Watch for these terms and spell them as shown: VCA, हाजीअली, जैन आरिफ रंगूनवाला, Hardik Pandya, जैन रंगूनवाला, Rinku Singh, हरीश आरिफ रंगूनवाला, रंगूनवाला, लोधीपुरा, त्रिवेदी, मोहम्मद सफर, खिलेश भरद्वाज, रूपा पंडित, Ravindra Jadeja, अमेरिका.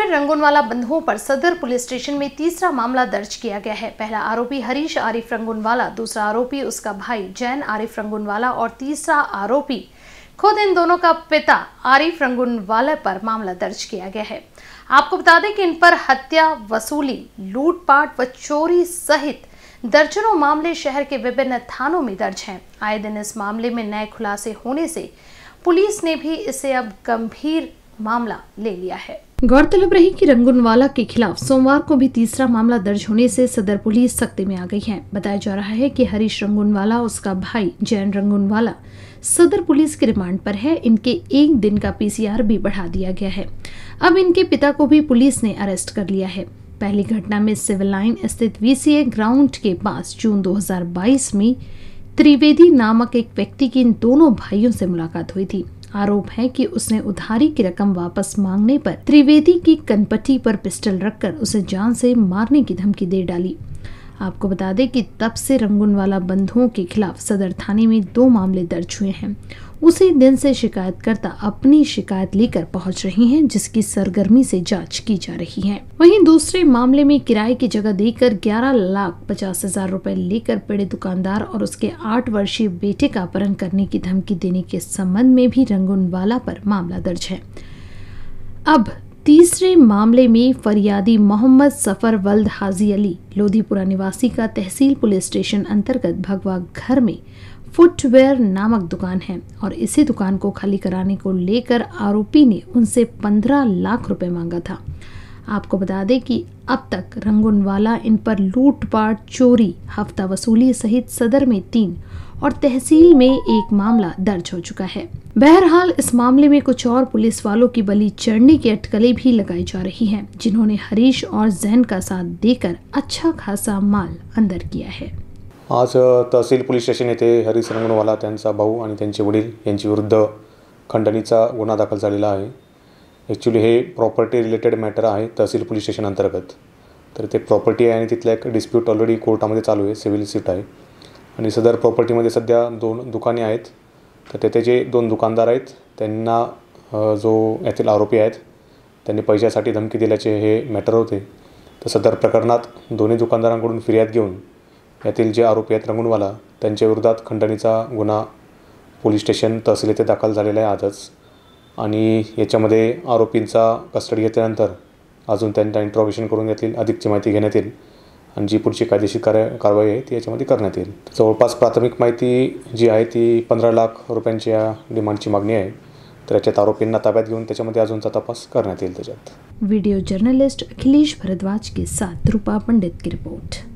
फिर रंगूनवाला बंधुओं पर सदर पुलिस स्टेशन में तीसरा मामला दर्ज किया गया है। पहला आरोपी हरीश आरिफ रंगूनवाला, दूसरा आरोपी उसका भाई जैन आरिफ रंगूनवाला और तीसरा आरोपी खुद इन दोनों का पिता आरिफ रंगूनवाला पर मामला दर्ज किया गया है। आपको बता दें कि इन पर हत्या, वसूली, लूटपाट व चोरी सहित दर्जनों मामले शहर के विभिन्न थानों में दर्ज हैं। आए दिन इस मामले में नए खुलासे होने से पुलिस ने भी इसे अब गंभीर मामला ले लिया है। गौरतलब रही कि रंगूनवाला के खिलाफ सोमवार को भी तीसरा मामला दर्ज होने से सदर पुलिस सख्ती में आ गई है। बताया जा रहा है कि हरीश रंगूनवाला, उसका भाई जैन रंगूनवाला सदर पुलिस के रिमांड पर है। इनके एक दिन का पीसीआर भी बढ़ा दिया गया है। अब इनके पिता को भी पुलिस ने अरेस्ट कर लिया है। पहली घटना में सिविल लाइन स्थित VCA ग्राउंड के पास जून 2022 में त्रिवेदी नामक एक व्यक्ति की इन दोनों भाइयों से मुलाकात हुई थी। आरोप है कि उसने उधारी की रकम वापस मांगने पर त्रिवेदी की कनपट्टी पर पिस्टल रखकर उसे जान से मारने की धमकी दे डाली। आपको बता दें कि तब से रंगूनवाला बंधुओं के खिलाफ सदर थाने में 2 मामले दर्ज हुए हैं। उसी दिन से शिकायतकर्ता अपनी शिकायत लेकर पहुंच रही हैं, जिसकी सरगर्मी से जांच की जा रही है। वहीं दूसरे मामले में किराए की जगह देकर 11,50,000 रुपए लेकर पीड़ित दुकानदार और उसके 8 वर्षीय बेटे का अपहरण करने की धमकी देने के संबंध में भी रंगूनवाला पर मामला दर्ज है। अब तीसरे मामले में फरियादी मोहम्मद सफर वल्द हाजीअली लोधीपुरा निवासी का तहसील पुलिस स्टेशन अंतर्गत भगवा घर में फुटवेयर नामक दुकान है और इसी दुकान को खाली कराने को लेकर आरोपी ने उनसे 15 लाख रुपए मांगा था। आपको बता दें कि अब तक रंगूनवाला इन पर लूटपाट, चोरी, हफ्ता वसूली सहित सदर में 3 और तहसील में 1 मामला दर्ज हो चुका है। बहरहाल इस मामले में कुछ और पुलिस वालों की बलि चढ़ने की अटकलें भी लगाई जा रही हैं, जिन्होंने हरीश और जैन का साथ देकर अच्छा खासा माल अंदर किया है। आज तहसील पोलीस स्टेशन येथे हरीश रंगूनवाला, त्यांचा भाऊ आणि त्यांचे वडील यांची विरुद्ध खंडणीचा गुन्हा दाखल झालेला आहे। ॲक्च्युली हे प्रॉपर्टी रिलेटेड मॅटर आहे तहसील पोलीस स्टेशन अंतर्गत। तर ते प्रॉपर्टी आहे आणि तिथला एक डिस्प्यूट ऑलरेडी कोर्टामध्ये चालू आहे, सिव्हिल सीट आहे आणि सदर प्रॉपर्टीमध्ये सध्या 2 दुकाने आहेत। तर तेथे जे 2 दुकानदार आहेत त्यांना जो येथील आरोपी आहेत त्यांनी पैशासाठी धमकी दिल्याचे हे मॅटर होते। तर सदर प्रकरणात दोन्ही दुकानदारांकडून फिर्याद घेऊन येथील जे आरोपी आहेत रंगूनवाला त्यांच्याविरोधात खंडणीचा गुन्हा पोलीस स्टेशन तहसील येथे दाखल झालेला आहे आजच। आणि याच्यामध्ये आरोपींचा कस्टडी घेतल्यानंतर अजून त्यांना इंट्रोगेशन करून घेतील, अधिकची माहिती घेण्यात येईल आणि जी पुढची कायदेशीर कारवाई आहे ती याच्यामध्ये करण्यात येईल। जवळपास प्राथमिक माहिती जी आहे ती 15 लाख रुपयांची या डिमांडची मागणी आहे। तर याच्यात आरोपींना ताब्यात घेऊन त्याच्यामध्ये अजूनचा तपास करण्यात येईल। त्याच्यात व्हिडिओ जर्नलिस्ट खिलेश भरद्वाज के साथ रूपा पंडित की रिपोर्ट।